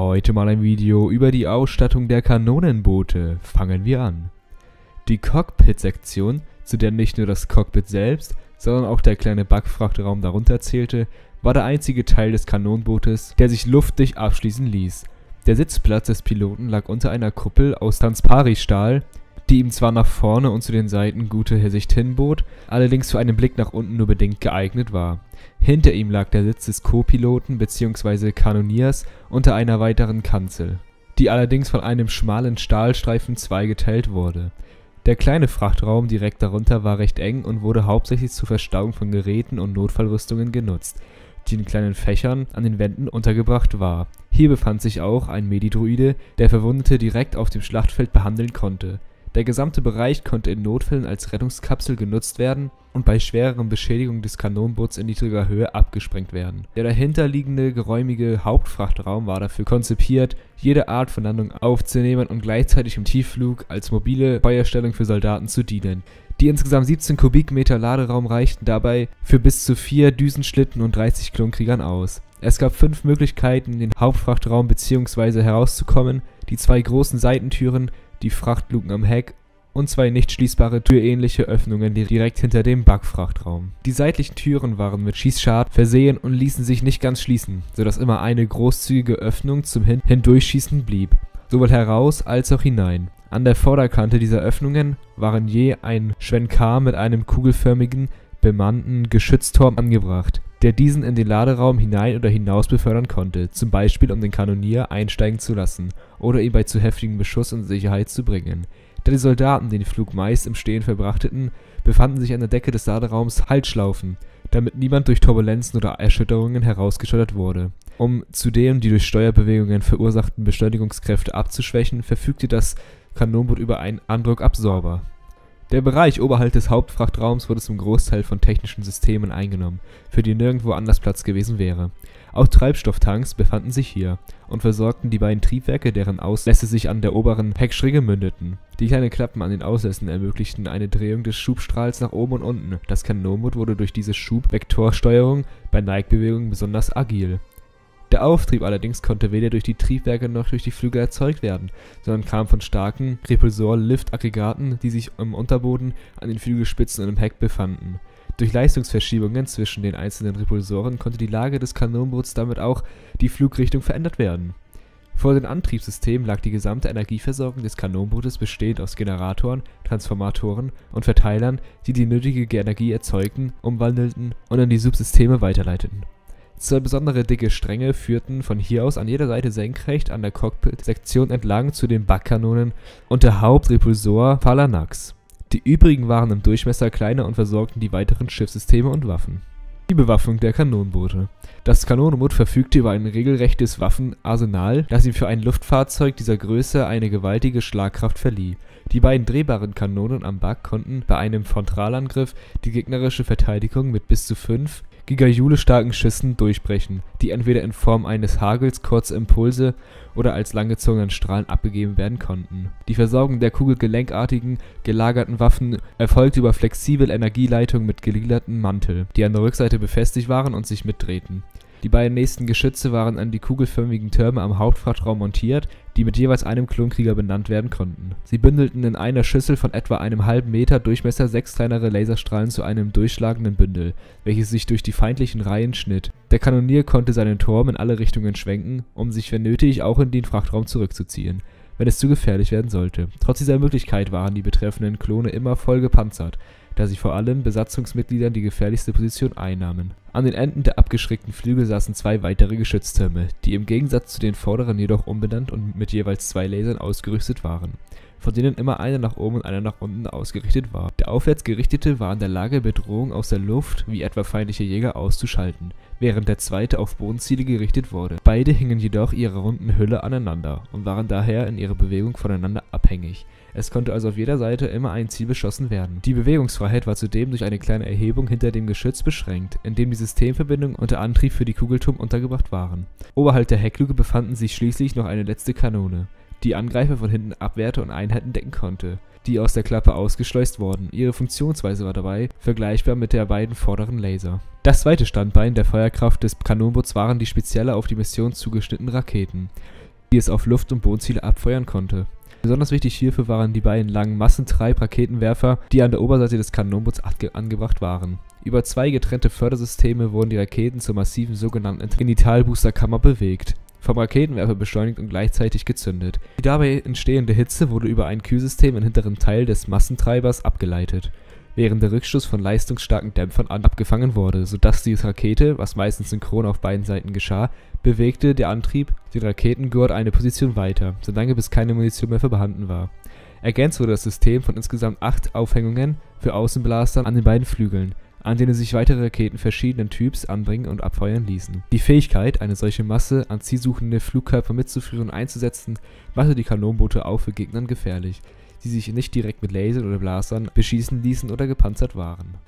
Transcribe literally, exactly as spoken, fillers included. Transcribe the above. Heute mal ein Video über die Ausstattung der Kanonenboote. Fangen wir an. Die Cockpit-Sektion, zu der nicht nur das Cockpit selbst, sondern auch der kleine Backfrachtraum darunter zählte, war der einzige Teil des Kanonenbootes, der sich luftdicht abschließen ließ. Der Sitzplatz des Piloten lag unter einer Kuppel aus Transpari-Stahl, die ihm zwar nach vorne und zu den Seiten gute Sicht hinbot, allerdings für einen Blick nach unten nur bedingt geeignet war. Hinter ihm lag der Sitz des Co-Piloten bzw. Kanoniers unter einer weiteren Kanzel, die allerdings von einem schmalen Stahlstreifen zweigeteilt wurde. Der kleine Frachtraum direkt darunter war recht eng und wurde hauptsächlich zur Verstauung von Geräten und Notfallrüstungen genutzt, die in kleinen Fächern an den Wänden untergebracht war. Hier befand sich auch ein Medidruide, der Verwundete direkt auf dem Schlachtfeld behandeln konnte. Der gesamte Bereich konnte in Notfällen als Rettungskapsel genutzt werden und bei schwereren Beschädigungen des Kanonenboots in niedriger Höhe abgesprengt werden. Der dahinterliegende, geräumige Hauptfrachtraum war dafür konzipiert, jede Art von Landung aufzunehmen und gleichzeitig im Tiefflug als mobile Feuerstellung für Soldaten zu dienen. Die insgesamt siebzehn Kubikmeter Laderaum reichten dabei für bis zu vier Düsenschlitten und dreißig Klonkriegern aus. Es gab fünf Möglichkeiten, in den Hauptfrachtraum bzw. herauszukommen: die zwei großen Seitentüren, die Frachtluken am Heck und zwei nicht schließbare türähnliche Öffnungen direkt hinter dem Backfrachtraum. Die seitlichen Türen waren mit Schießscharten versehen und ließen sich nicht ganz schließen, sodass immer eine großzügige Öffnung zum Hin Hindurchschießen blieb, sowohl heraus als auch hinein. An der Vorderkante dieser Öffnungen waren je ein Schwenkar mit einem kugelförmigen, bemannten Geschützturm angebracht, der diesen in den Laderaum hinein oder hinaus befördern konnte, zum Beispiel um den Kanonier einsteigen zu lassen oder ihn bei zu heftigem Beschuss in Sicherheit zu bringen. Da die Soldaten den Flug meist im Stehen verbrachteten, befanden sich an der Decke des Laderaums Haltschlaufen, damit niemand durch Turbulenzen oder Erschütterungen herausgeschleudert wurde. Um zudem die durch Steuerbewegungen verursachten Beschleunigungskräfte abzuschwächen, verfügte das Kanonenboot über einen Andruckabsorber. Der Bereich oberhalb des Hauptfrachtraums wurde zum Großteil von technischen Systemen eingenommen, für die nirgendwo anders Platz gewesen wäre. Auch Treibstofftanks befanden sich hier und versorgten die beiden Triebwerke, deren Auslässe sich an der oberen Heckschräge mündeten. Die kleinen Klappen an den Auslässen ermöglichten eine Drehung des Schubstrahls nach oben und unten. Das Kanonenboot wurde durch diese Schubvektorsteuerung bei Neigbewegungen besonders agil. Der Auftrieb allerdings konnte weder durch die Triebwerke noch durch die Flügel erzeugt werden, sondern kam von starken Repulsor-Lift-Aggregaten, die sich im Unterboden, an den Flügelspitzen und im Heck befanden. Durch Leistungsverschiebungen zwischen den einzelnen Repulsoren konnte die Lage des Kanonenboots, damit auch die Flugrichtung, verändert werden. Vor dem Antriebssystem lag die gesamte Energieversorgung des Kanonenbootes bestehend aus Generatoren, Transformatoren und Verteilern, die die nötige Energie erzeugten, umwandelten und an die Subsysteme weiterleiteten. Zwei besondere dicke Stränge führten von hier aus an jeder Seite senkrecht an der Cockpit-Sektion entlang zu den Backkanonen und der Hauptrepulsor Phalanx. Die übrigen waren im Durchmesser kleiner und versorgten die weiteren Schiffssysteme und Waffen. Die Bewaffnung der Kanonenboote. Das Kanonenboot verfügte über ein regelrechtes Waffenarsenal, das ihm für ein Luftfahrzeug dieser Größe eine gewaltige Schlagkraft verlieh. Die beiden drehbaren Kanonen am Back konnten bei einem Frontalangriff die gegnerische Verteidigung mit bis zu fünf Gigajoule starken Schüssen durchbrechen, die entweder in Form eines Hagels, kurzer Impulse oder als langgezogenen Strahlen abgegeben werden konnten. Die Versorgung der kugelgelenkartigen, gelagerten Waffen erfolgte über flexible Energieleitungen mit gelilatem Mantel, die an der Rückseite befestigt waren und sich mitdrehten. Die beiden nächsten Geschütze waren an die kugelförmigen Türme am Hauptfrachtraum montiert, die mit jeweils einem Klonkrieger benannt werden konnten. Sie bündelten in einer Schüssel von etwa einem halben Meter Durchmesser sechs kleinere Laserstrahlen zu einem durchschlagenden Bündel, welches sich durch die feindlichen Reihen schnitt. Der Kanonier konnte seinen Turm in alle Richtungen schwenken, um sich, wenn nötig, auch in den Frachtraum zurückzuziehen, wenn es zu gefährlich werden sollte. Trotz dieser Möglichkeit waren die betreffenden Klone immer voll gepanzert, da sie vor allem Besatzungsmitgliedern die gefährlichste Position einnahmen. An den Enden der abgeschrägten Flügel saßen zwei weitere Geschütztürme, die im Gegensatz zu den vorderen jedoch umbenannt und mit jeweils zwei Lasern ausgerüstet waren, von denen immer einer nach oben und einer nach unten ausgerichtet war. Der aufwärts gerichtete war in der Lage, Bedrohungen aus der Luft, wie etwa feindliche Jäger, auszuschalten, während der zweite auf Bodenziele gerichtet wurde. Beide hingen jedoch ihrer runden Hülle aneinander und waren daher in ihrer Bewegung voneinander abhängig. Es konnte also auf jeder Seite immer ein Ziel beschossen werden. Die Bewegungsfreiheit war zudem durch eine kleine Erhebung hinter dem Geschütz beschränkt, in dem die Systemverbindungen und der Antrieb für die Kugelturm untergebracht waren. Oberhalb der Heckluke befanden sich schließlich noch eine letzte Kanone, die Angreifer von hinten abwehrte und Einheiten decken konnte, die aus der Klappe ausgeschleust wurden. Ihre Funktionsweise war dabei vergleichbar mit der beiden vorderen Laser. Das zweite Standbein der Feuerkraft des Kanonenboots waren die speziell auf die Mission zugeschnittenen Raketen. die es auf Luft- und Bodenziele abfeuern konnte. Besonders wichtig hierfür waren die beiden langen Massentreibraketenwerfer, die an der Oberseite des Kanonenboots angebracht waren. Über zwei getrennte Fördersysteme wurden die Raketen zur massiven sogenannten Trinitalboosterkammer bewegt, vom Raketenwerfer beschleunigt und gleichzeitig gezündet. Die dabei entstehende Hitze wurde über ein Kühlsystem im hinteren Teil des Massentreibers abgeleitet, während der Rückstoß von leistungsstarken Dämpfern abgefangen wurde, sodass die Rakete, was meistens synchron auf beiden Seiten geschah, bewegte der Antrieb den Raketengurt eine Position weiter, solange bis keine Munition mehr vorhanden war. Ergänzt wurde das System von insgesamt acht Aufhängungen für Außenblastern an den beiden Flügeln, an denen sich weitere Raketen verschiedenen Typs anbringen und abfeuern ließen. Die Fähigkeit, eine solche Masse an zielsuchende Flugkörper mitzuführen und einzusetzen, machte die Kanonenboote auch für Gegnern gefährlich, die sich nicht direkt mit Lasern oder Blastern beschießen ließen oder gepanzert waren.